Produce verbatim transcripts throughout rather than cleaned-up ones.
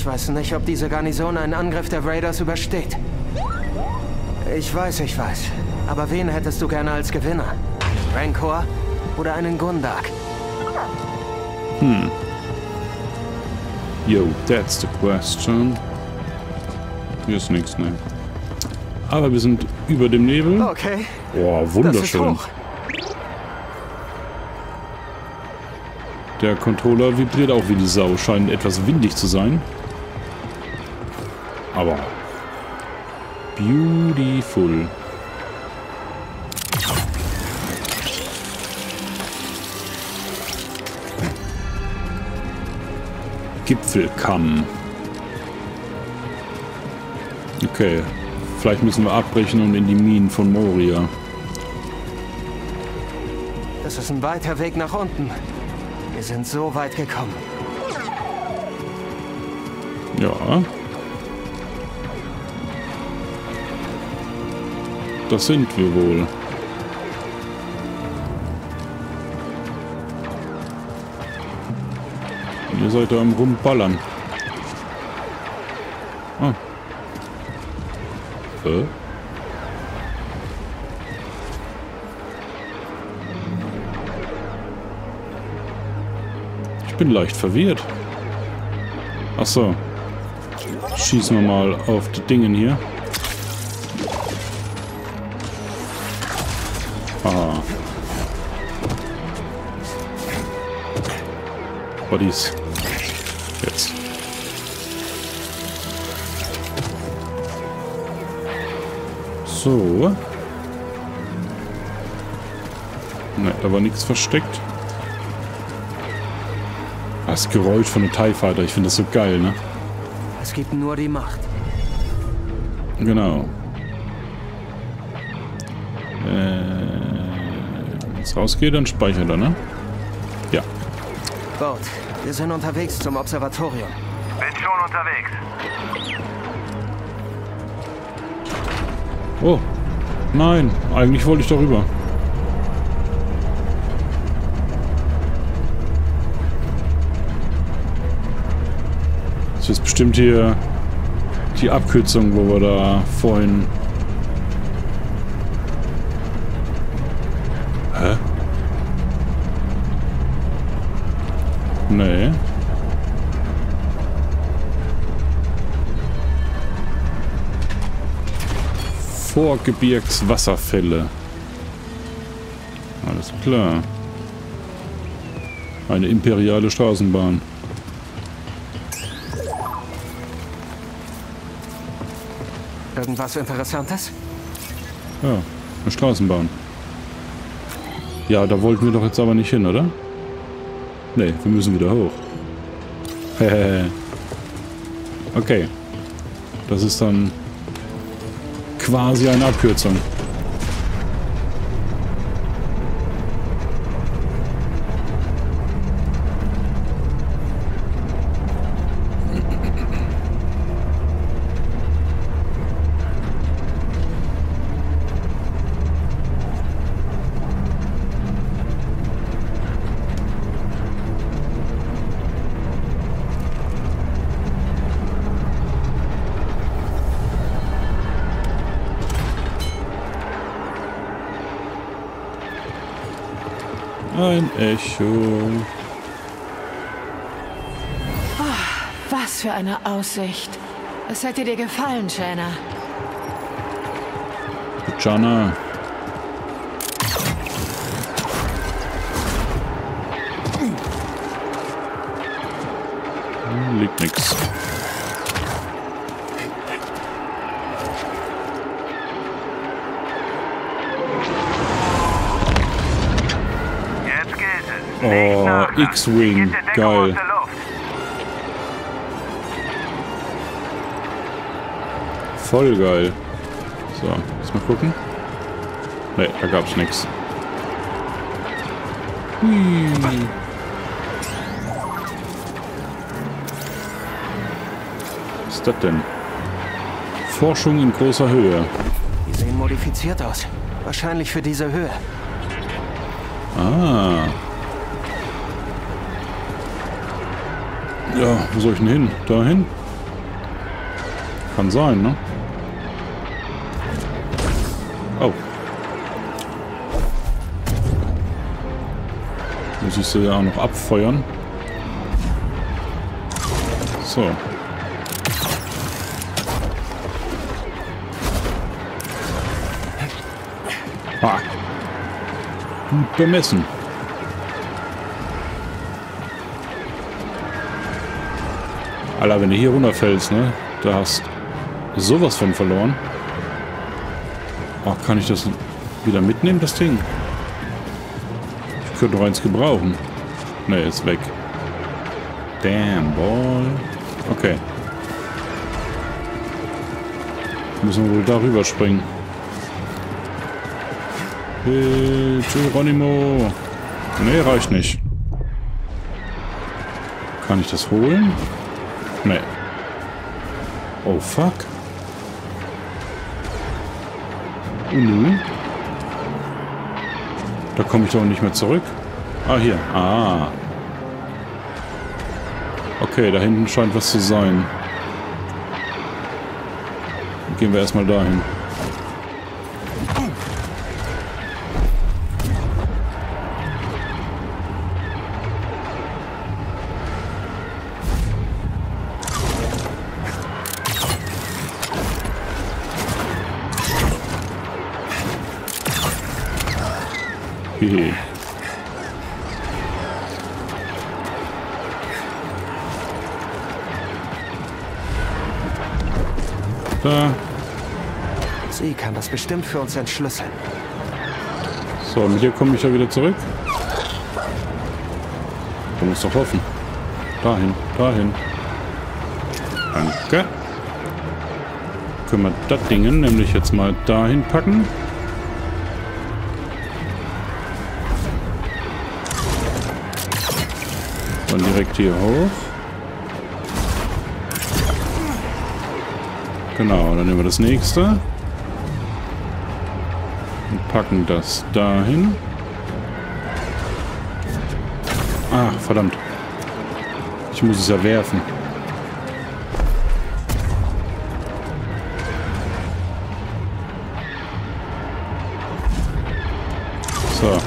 Ich weiß nicht, ob diese Garnison einen Angriff der Raiders übersteht. Ich weiß, ich weiß. Aber wen hättest du gerne als Gewinner? Einen Rancor oder einen Gundark? Hm. Yo, that's the question. Hier ist nichts, ne? Aber wir sind über dem Nebel. Okay. Boah, wunderschön. Der Controller vibriert auch wie die Sau. Scheint etwas windig zu sein. Aber beautiful. Gipfelkamm. Okay. Vielleicht müssen wir abbrechen und in die Minen von Moria. Das ist ein weiter Weg nach unten. Wir sind so weit gekommen. Ja. Das sind wir wohl. Ihr seid da am Rumballern. Ah. Äh? Ich bin leicht verwirrt. Achso. Schießen wir mal auf die Dingen hier. Ah. Bodies. Jetzt. So. Ne, da war nichts versteckt. Das Geräusch von einem TIE Fighter, ich finde das so geil, ne? Es gibt nur die Macht. Genau. Äh, wenn es rausgeht, dann speichert er, ne? Ja. Boat, wir sind unterwegs zum Observatorium. Bin schon unterwegs. Oh, nein, eigentlich wollte ich da rüber. Das ist bestimmt hier die Abkürzung, wo wir da vorhin... Hä? Nee. Vorgebirgswasserfälle. Alles klar. Eine imperiale Straßenbahn. Irgendwas Interessantes? Ja, eine Straßenbahn. Ja, da wollten wir doch jetzt aber nicht hin, oder? Nee, wir müssen wieder hoch. Okay. Das ist dann quasi eine Abkürzung. Ein Echo. Oh, was für eine Aussicht. Es hätte dir gefallen, Jana. Jana. Hm, liegt nix. Oh, X-Wing, geil. Voll geil. So, lass mal gucken. Ne, da gab's nix. Hm. Was ist das denn? Forschung in großer Höhe. Die sehen modifiziert aus. Wahrscheinlich für diese Höhe. Ah. Ja, wo soll ich denn hin? Dahin? Kann sein, ne? Oh. Muss ich sie ja auch noch abfeuern. So. Ah. Gut bemessen. Alter, wenn du hier runterfällst, ne? Da hast du sowas von verloren. Ach, kann ich das wieder mitnehmen, das Ding? Ich könnte noch eins gebrauchen. Ne, ist weg. Damn, boy. Okay. Müssen wir wohl darüber springen. Hey, Geronimo. Ne, reicht nicht. Kann ich das holen? Ne. Oh, fuck. Mhm. Da komme ich doch nicht mehr zurück. Ah, hier. Ah. Okay, da hinten scheint was zu sein. Dann gehen wir erstmal dahin. Hehe. Da. Sie kann das bestimmt für uns entschlüsseln. So, mit hier komme ich ja wieder zurück. Du musst doch hoffen. Dahin, dahin. Danke. Können wir das Ding nämlich jetzt mal dahin packen? Dann direkt hier hoch. Genau, dann nehmen wir das nächste. Und packen das dahin. Ach, verdammt. Ich muss es ja werfen. So.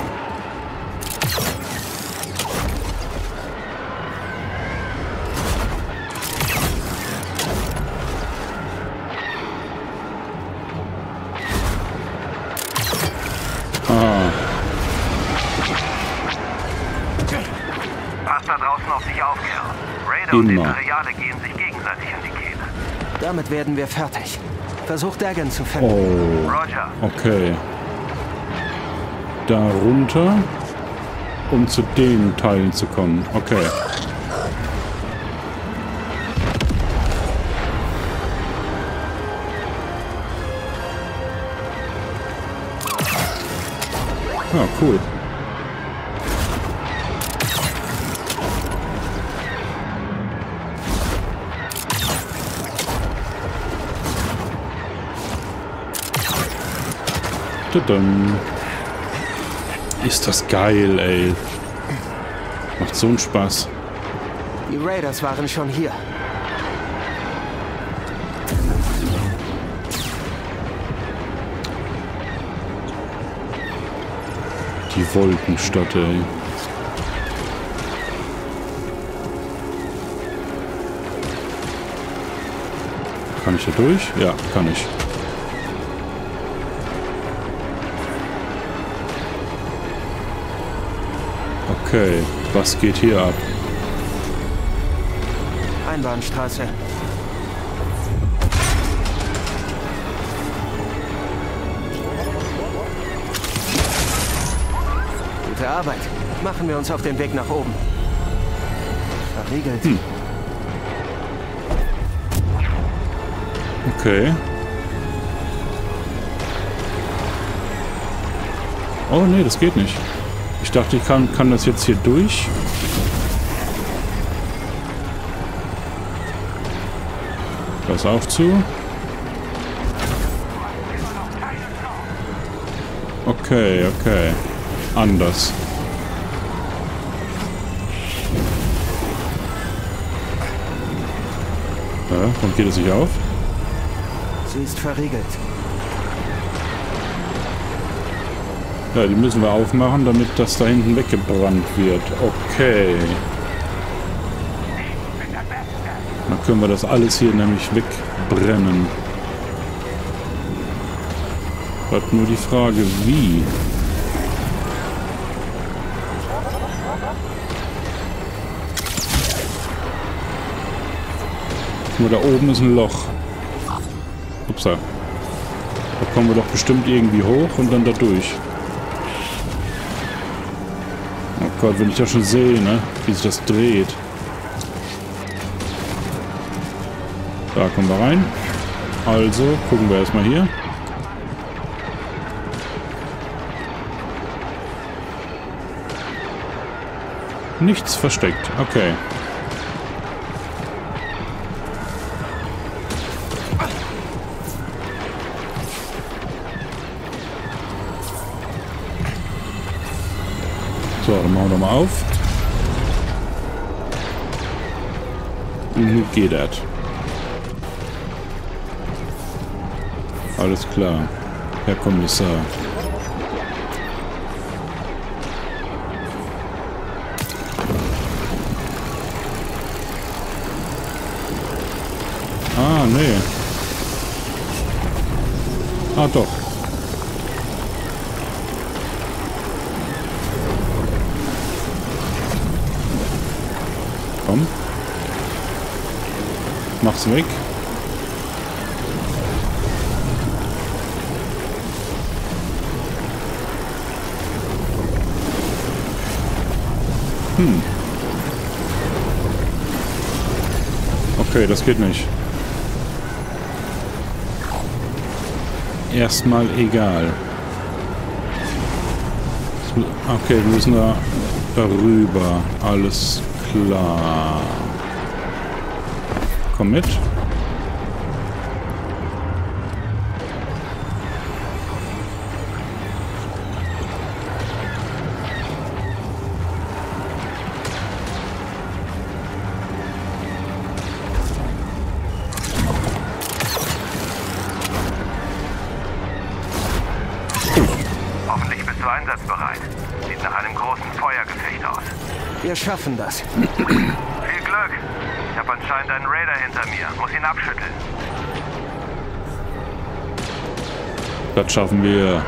Immer. Damit werden wir fertig. Versucht Dagan zu finden. Oh. Okay. Da runter, um zu den Teilen zu kommen. Okay. Ja, cool. Ist das geil, ey. Macht so einen Spaß. Die Raiders waren schon hier. Die Wolkenstadt, ey. Kann ich da durch? Ja, kann ich. Okay, was geht hier ab? Einbahnstraße. Gute Arbeit. Machen wir uns auf den Weg nach oben. Verriegelt. Hm. Okay. Oh nee, das geht nicht. Ich dachte, ich kann, kann das jetzt hier durch. Pass auf zu. Okay, okay. Anders. Ja, warum geht das nicht auf? Sie ist verriegelt. Ja, die müssen wir aufmachen, damit das da hinten weggebrannt wird. Okay. Dann können wir das alles hier nämlich wegbrennen. Hat nur die Frage, wie. Nur da oben ist ein Loch. Upsa. Da kommen wir doch bestimmt irgendwie hoch und dann da durch. Oh Gott, wenn ich das schon sehe, ne? Wie sich das dreht. Da kommen wir rein. Also, gucken wir erstmal hier. Nichts versteckt. Okay. So, dann machen wir nochmal auf. Wie geht das? Alles klar, Herr Kommissar. Ah, nee. Ah, doch. Komm. Mach's weg. Hm. Okay, das geht nicht. Erstmal egal. Okay, wir müssen da darüber. Alles klar. Komm mit. Schaffen das. Viel Glück. Ich habe anscheinend einen Raider hinter mir. Muss ihn abschütteln. Das schaffen wir.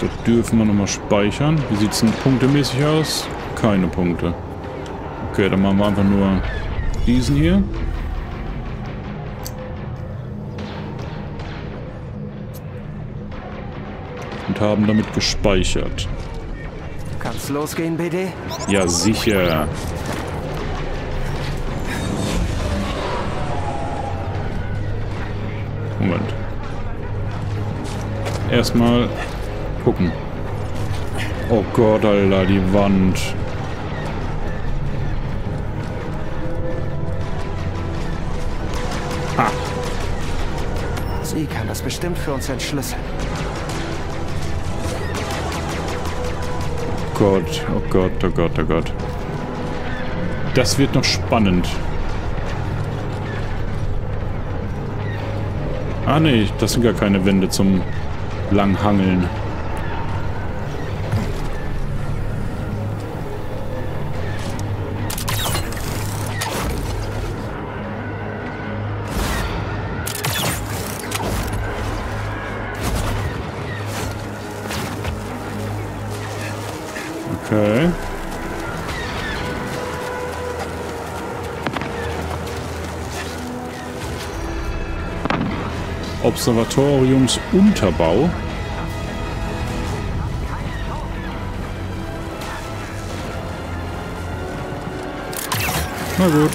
So, dürfen wir nochmal speichern. Wie sieht es denn punktemäßig aus? Keine Punkte. Okay, dann machen wir einfach nur diesen hier. Haben damit gespeichert. Kann's losgehen, B D? Ja, sicher. Moment. Erstmal gucken. Oh Gott, Alter, die Wand. Ah. Sie kann das bestimmt für uns entschlüsseln. Oh Gott, oh Gott, oh Gott, oh Gott. Das wird noch spannend. Ah ne, das sind gar keine Wände zum Langhangeln. Okay. Observatoriumsunterbau. Na gut.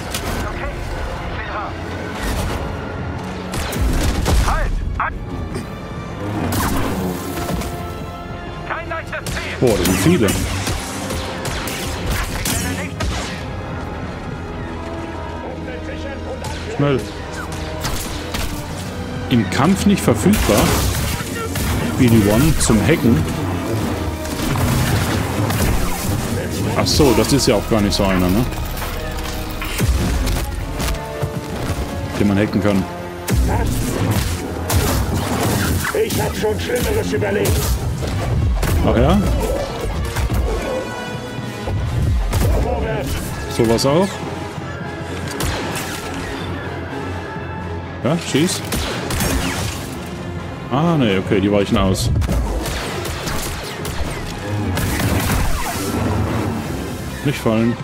Boah, das sind viele. Schnell. Im Kampf nicht verfügbar. B D eins zum Hacken. so, das ist ja auch gar nicht so einer, ne? Den man hacken kann. Ich hab schon Schlimmeres überlegt. Ach ja? Sowas auch? Ja, schieß. Ah, ne, okay, die weichen aus. Nicht fallen.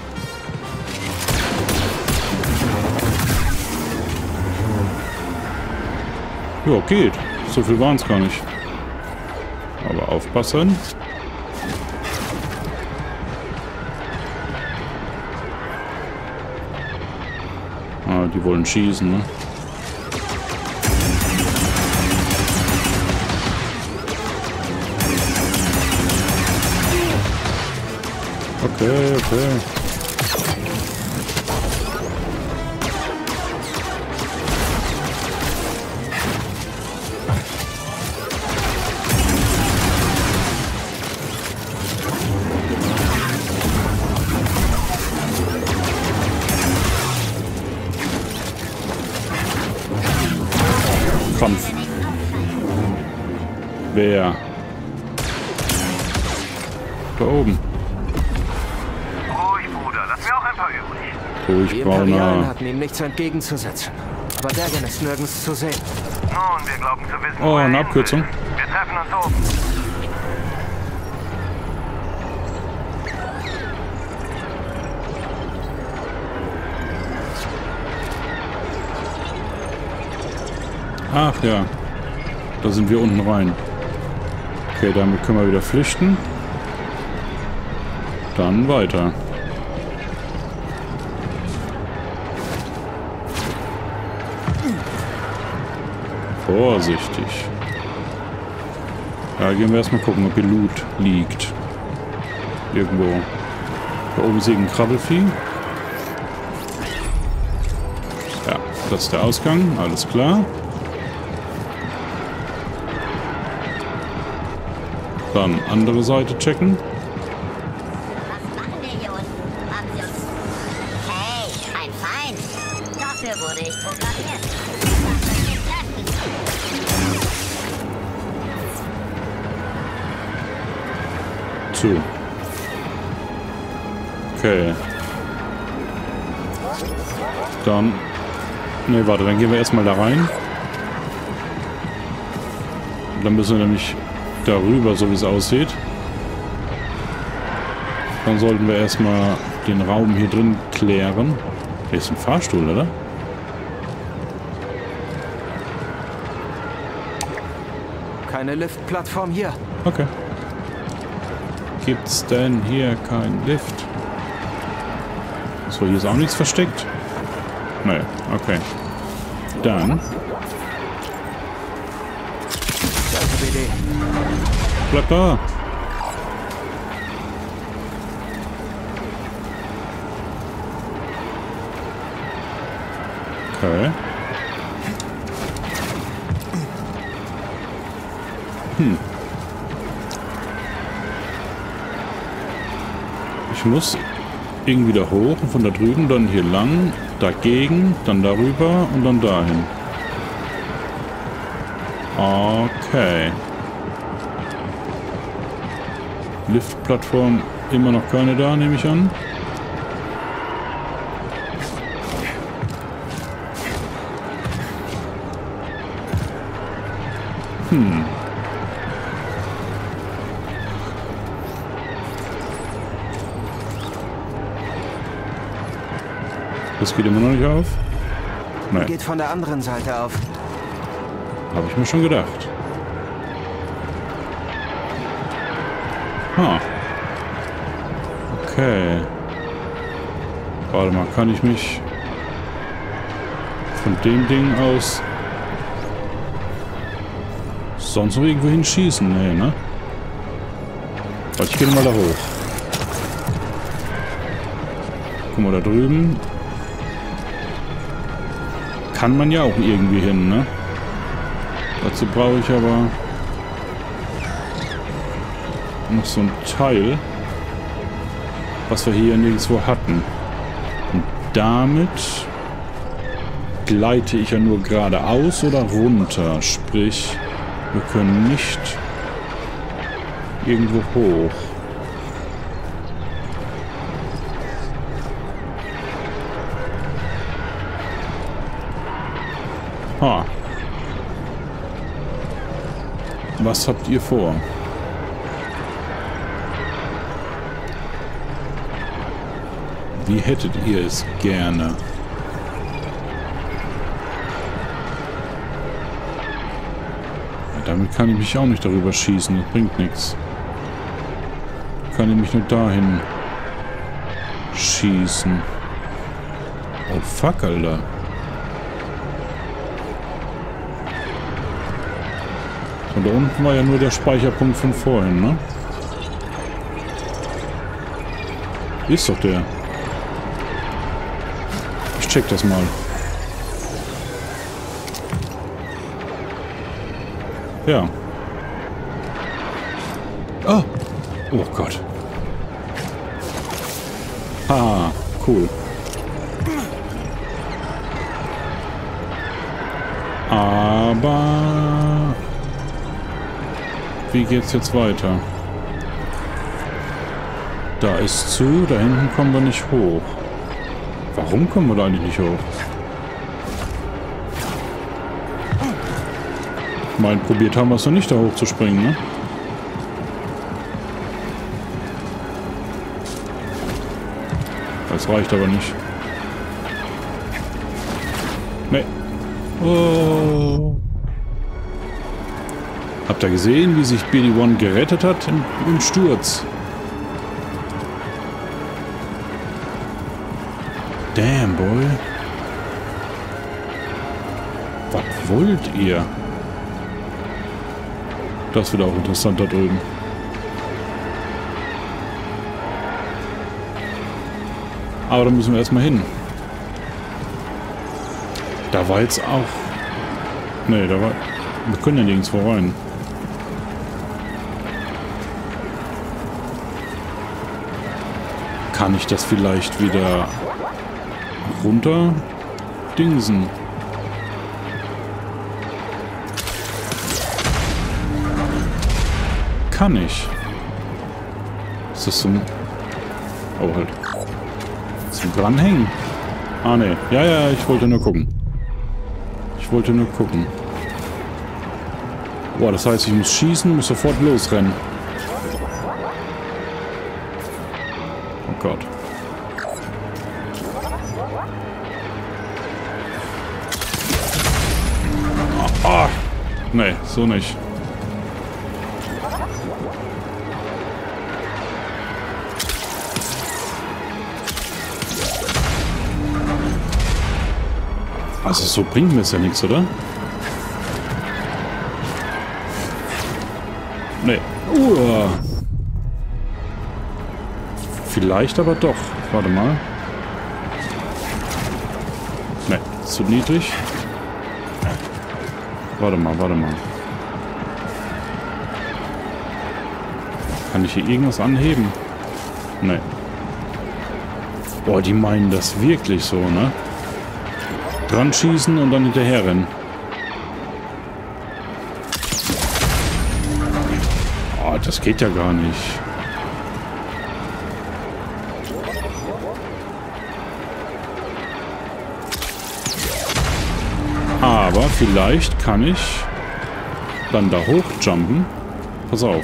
Ja, geht. So viel waren es gar nicht. Aber aufpassen. Ah, die wollen schießen, ne? Okay, okay. Kampf. Wer? Da oben. Die Imperialen hatten ihm nichts entgegenzusetzen. Aber Dagan ist nirgends zu sehen. Nun, wir glauben zu wissen, oh, eine Abkürzung. Wir treffen uns oben. Ach ja. Da sind wir unten rein. Okay, damit können wir wieder flüchten. Dann weiter. Vorsichtig. Da gehen wir erstmal gucken, ob hier Loot liegt. Irgendwo. Da oben ist ein Krabbelvieh. Ja, das ist der Ausgang. Alles klar. Dann andere Seite checken. Was machen wir hier unten? Haben Sie uns... Hey, ein Feind. Dafür wurde ich programmiert. Okay. Dann. Ne, warte, dann gehen wir erstmal da rein. Dann müssen wir nämlich darüber, so wie es aussieht. Dann sollten wir erstmal den Raum hier drin klären. Hier ist ein Fahrstuhl, oder? Keine Liftplattform hier. Okay. Gibt's denn hier keinen Lift? So, hier ist auch nichts versteckt. Nö, okay. Dann. Bleib da! Okay. Hm. Ich muss irgendwie da hoch und von da drüben dann hier lang, dagegen, dann darüber und dann dahin. Okay. Liftplattform immer noch keine da, nehme ich an. Hm. Das geht immer noch nicht auf. Nein. Geht von der anderen Seite auf. Habe ich mir schon gedacht. Ah. Okay. Warte mal, kann ich mich von dem Ding aus sonst noch irgendwo hinschießen? Nee, ne? Warte, ich gehe mal da hoch. Guck mal da drüben. Kann man ja auch irgendwie hin, ne? Dazu brauche ich aber noch so ein Teil. was wir hier nirgendwo hatten. Und damit gleite ich ja nur geradeaus oder runter. Sprich, wir können nicht irgendwo hoch. Ha. Was habt ihr vor? Wie hättet ihr es gerne? Damit kann ich mich auch nicht darüber schießen. Das bringt nichts. Kann ich mich nur dahin schießen. Oh fuck, Alter. Und da unten war ja nur der Speicherpunkt von vorhin, ne? Ist doch der. Ich check das mal. Ja. Oh! Oh Gott. Ah, cool. Aber... wie geht's jetzt weiter? Da ist zu, da hinten kommen wir nicht hoch. Warum kommen wir da eigentlich nicht hoch? Ich meine, probiert haben wir es noch nicht, da hoch zu springen, ne? Das reicht aber nicht. Nee. Oh. Habt ihr gesehen, wie sich B D eins gerettet hat im, im Sturz? Damn, boy. Was wollt ihr? Das wird auch interessant da drüben. Aber da müssen wir erstmal hin. Da war jetzt auch... Ne, da war... Wir können ja nirgendwo rein. Kann ich das vielleicht wieder runter dingsen? Kann ich. Ist das zum... Oh, halt. Zum Dranhängen? Ah, ne. Ja, ja, ich wollte nur gucken. Ich wollte nur gucken. Boah, das heißt, ich muss schießen, muss sofort losrennen. Oh Gott. Ah! Ne, so nicht. Also so bringt mir es ja nichts, oder? Nee. Uah. Vielleicht aber doch. Warte mal. Nee, zu niedrig. Warte mal, warte mal. Kann ich hier irgendwas anheben? Nee. Boah, die meinen das wirklich so, ne? Dran schießen und dann hinterher rennen. Oh, das geht ja gar nicht. Aber vielleicht kann ich dann da hochjumpen. Pass auf.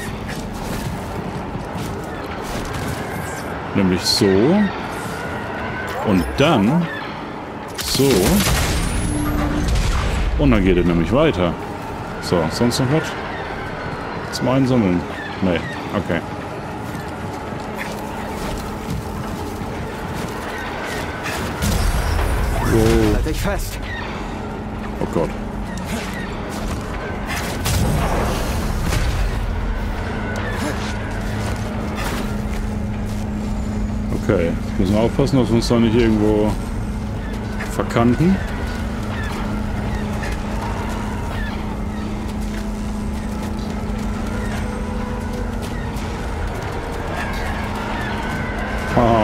Nämlich so. Und dann so. Und dann geht er nämlich weiter. So, sonst noch was? Zum Einsammeln. Nee, okay. Wow. Halt dich fest. Oh Gott. Okay, jetzt müssen wir aufpassen, dass wir uns da nicht irgendwo verkanten. Ah.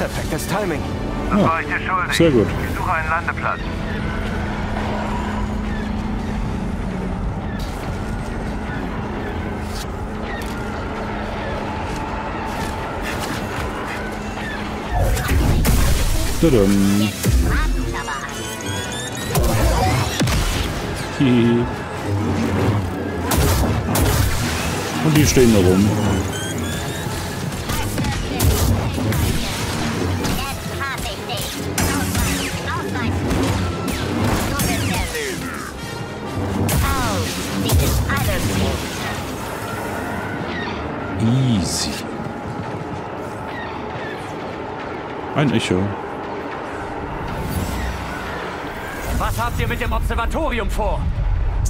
Perfektes Timing. Das war ich dir schuldig. Sehr gut. Ich suche einen Landeplatz. Tudum. Hihi. Und die stehen da rum. Easy. Ein Echo. Was habt ihr mit dem Observatorium vor?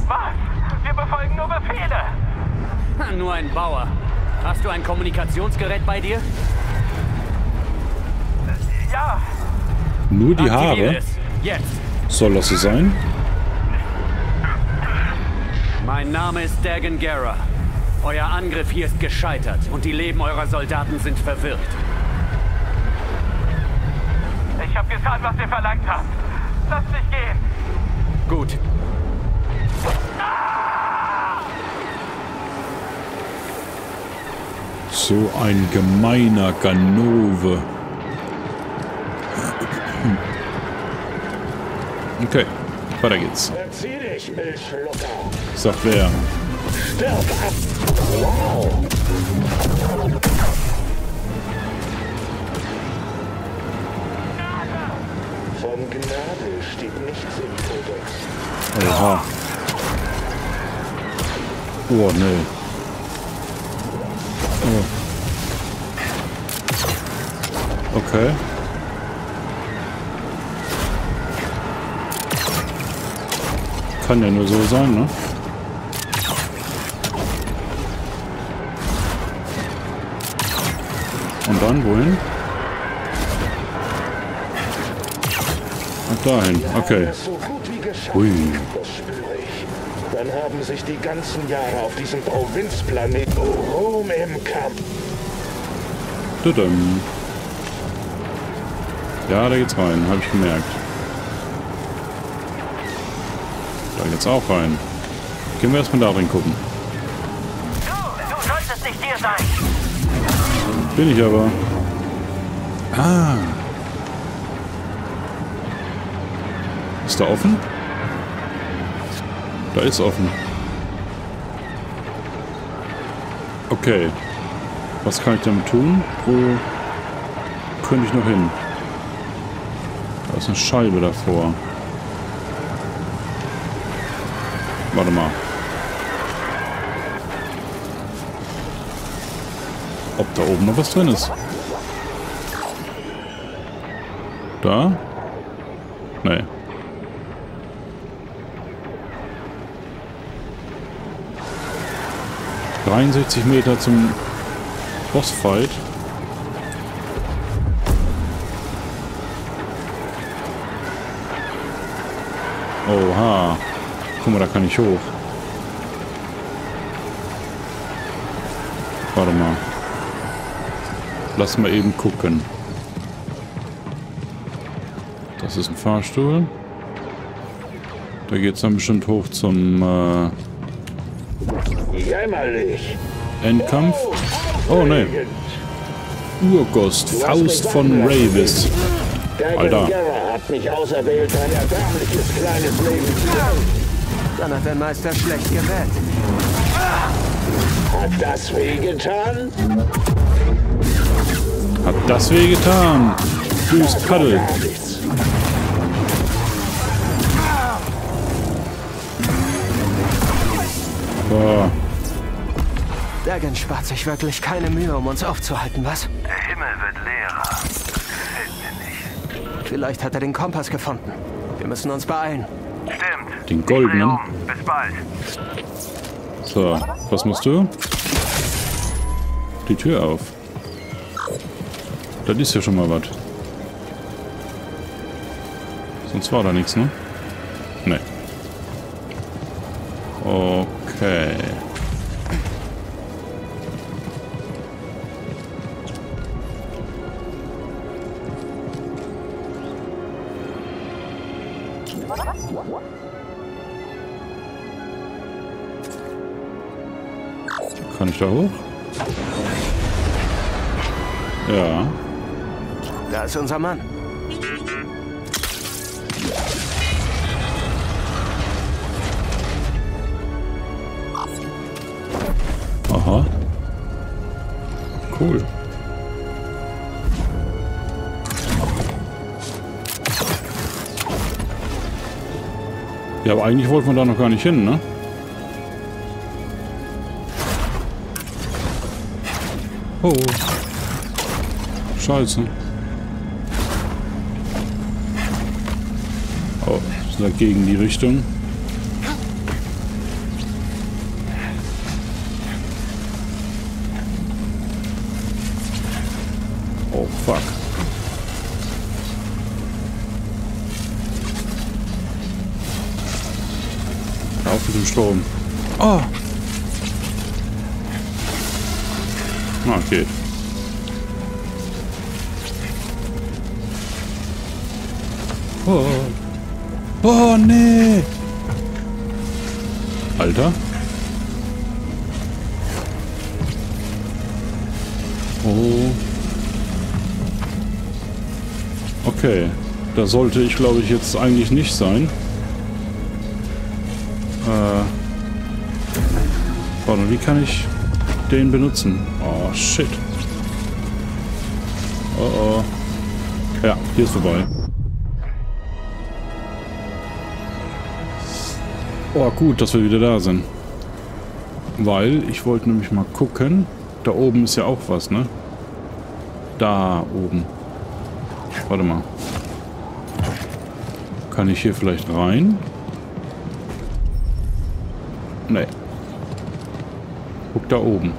Was? Wir befolgen nur Befehle. Ha, nur ein Bauer. Hast du ein Kommunikationsgerät bei dir? Ja. Nur die Haare? Jetzt. Soll das so sein? Mein Name ist Dagan Gera. Euer Angriff hier ist gescheitert und die Leben eurer Soldaten sind verwirrt. Ich habe getan, was ihr verlangt habt. Lass mich gehen. Gut. So ein gemeiner Ganove. Okay, weiter geht's. Sagt wer? Von Gnade steht nichts im Kodex. Oha. Oh, ne. Oh. Okay. Kann ja nur so sein, ne? Und dann wohin? Und dahin, okay. Ui. Dann haben sich die ganzen Jahre auf diesem Provinzplaneten Rom im Kampf. Tudum. Ja, da geht's rein, habe ich gemerkt. Da geht's auch rein. Gehen wir erstmal da reingucken. Du, du solltest nicht hier sein. Bin ich aber. Ah. Ist da offen? Da ist offen. Okay. Was kann ich damit tun? Wo könnte ich noch hin? Da ist eine Scheibe davor. Warte mal. Ob da oben noch was drin ist? Da? Nee. dreiundsechzig Meter zum Bossfight. Oha. Guck mal, da kann ich hoch. Warte mal. Lass mal eben gucken. Das ist ein Fahrstuhl. Da geht's dann bestimmt hoch zum äh Endkampf? Oh ne. Urgost, Faust von Rayvis. Alter. Hat mich auserwählt, ein erbärmliches kleines Leben zu haben. Dann hat der Meister schlecht gewählt. Hat das wehgetan? Hat das wehgetan? Süß Paddel. Boah. Dagan spart sich wirklich keine Mühe, um uns aufzuhalten, was? Der Himmel wird leerer. Gefällt mir nicht. Vielleicht hat er den Kompass gefunden. Wir müssen uns beeilen. Stimmt. Den goldenen. Bis bald. So, was machst du? Die Tür auf. Das ist ja schon mal was. Sonst war da nichts, ne? Ne. Okay. Kann ich da hoch? Ja. Da ist unser Mann. Aha. Cool. Ja, aber eigentlich wollten wir da noch gar nicht hin, ne? Oh. Scheiße. Oh, ist da gegen die Richtung. Oh, fuck. Auf mit dem Strom. Oh! Ah, geht. Oh. Oh, nee. Alter. Oh. Okay. Da sollte ich, glaube ich, jetzt eigentlich nicht sein. Äh. Warte, wie kann ich den benutzen? Oh, shit. Oh, oh. Ja, hier ist vorbei. Oh, gut, dass wir wieder da sind. Weil, ich wollte nämlich mal gucken. Da oben ist ja auch was, ne? Da oben. Warte mal. Kann ich hier vielleicht rein? Nee. Guck da oben.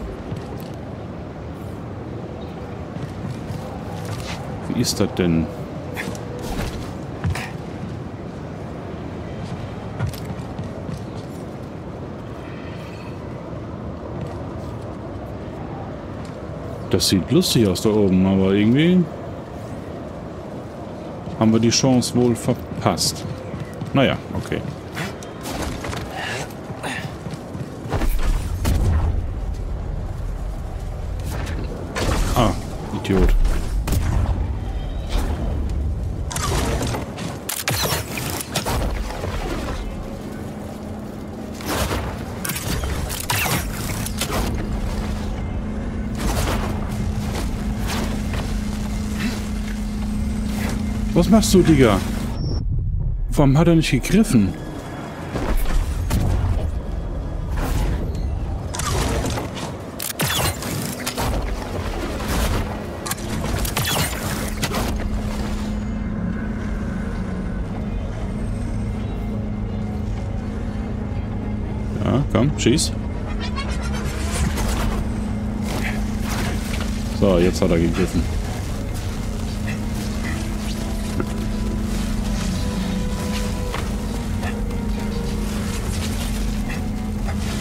Wie ist das denn? Das sieht lustig aus da oben, aber irgendwie haben wir die Chance wohl verpasst. Naja, okay. Ah, Idiot. Was machst du, Digga? Warum hat er nicht gegriffen? Ja, komm, schieß. So, jetzt hat er gegriffen.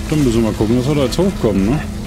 Dann müssen wir mal gucken, dass wir da jetzt hochkommen, ne?